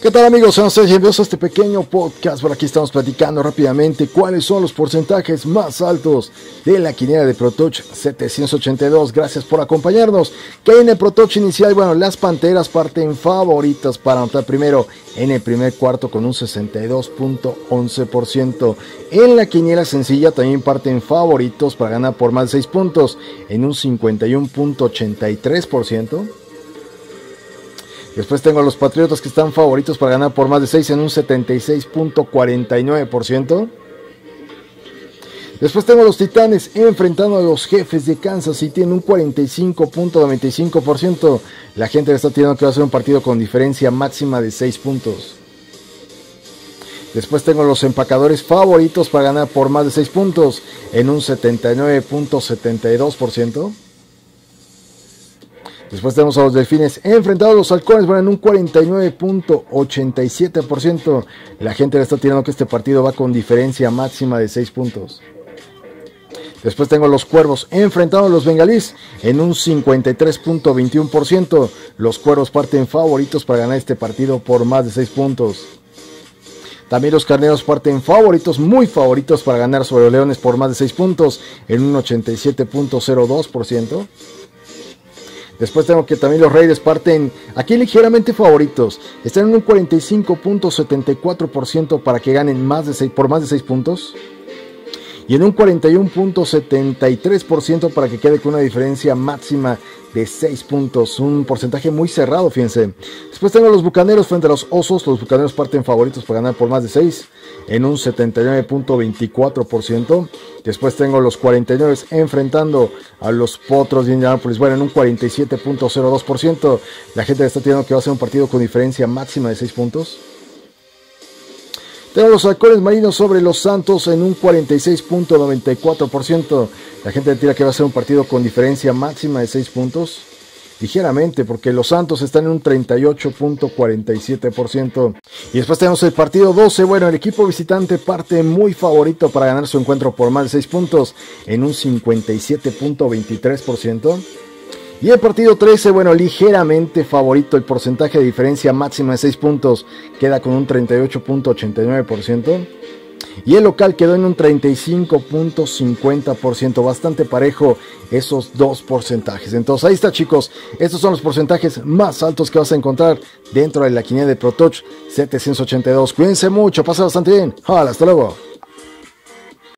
¿Qué tal, amigos? Sean ustedes bienvenidos a este pequeño podcast. Por aquí estamos platicando rápidamente cuáles son los porcentajes más altos de la quiniela de ProTouch 782. Gracias por acompañarnos. Que hay en el ProTouch inicial? Bueno, las Panteras parten favoritas para anotar primero en el primer cuarto con un 62.11%. En la quiniela sencilla también parten favoritos para ganar por más de 6 puntos en un 51.83%. Después tengo a los Patriotas, que están favoritos para ganar por más de 6 en un 76.49%. Después tengo a los Titanes enfrentando a los Jefes de Kansas City en un 45.95%. La gente le está tirando que va a ser un partido con diferencia máxima de 6 puntos. Después tengo a los Empacadores favoritos para ganar por más de 6 puntos en un 79.72%. Después tenemos a los Delfines enfrentados a los Halcones, van en un 49.87%. La gente le está tirando que este partido va con diferencia máxima de 6 puntos. Después tengo a los Cuervos enfrentados a los Bengalís en un 53.21%. Los Cuervos parten favoritos para ganar este partido por más de 6 puntos. También los Carneros parten favoritos, muy favoritos, para ganar sobre los Leones por más de 6 puntos en un 87.02%. Después tengo que también los Raiders parten aquí ligeramente favoritos. Están en un 45.74% para que ganen por más de 6 puntos. Y en un 41.73% para que quede con una diferencia máxima de 6 puntos. Un porcentaje muy cerrado, fíjense. Después tengo a los Bucaneros frente a los Osos. Los Bucaneros parten favoritos para ganar por más de 6 en un 79.24%. Después tengo a los 49 enfrentando a los Potros de Indianápolis, bueno, en un 47.02%. La gente está tirando que va a ser un partido con diferencia máxima de 6 puntos. Tengo los Halcones Marinos sobre los Santos en un 46.94%. La gente tira que va a ser un partido con diferencia máxima de 6 puntos. Ligeramente, porque los Santos están en un 38.47%. Y después tenemos el partido 12. Bueno, el equipo visitante parte muy favorito para ganar su encuentro por más de 6 puntos en un 57.23%. Y el partido 13, bueno, ligeramente favorito. El porcentaje de diferencia máxima de 6 puntos queda con un 38.89%. Y el local quedó en un 35.50%. Bastante parejo esos dos porcentajes. Entonces ahí está, chicos. Estos son los porcentajes más altos que vas a encontrar dentro de la quiniela de ProTouch 782. Cuídense mucho, pasa bastante bien. Hola, hasta luego.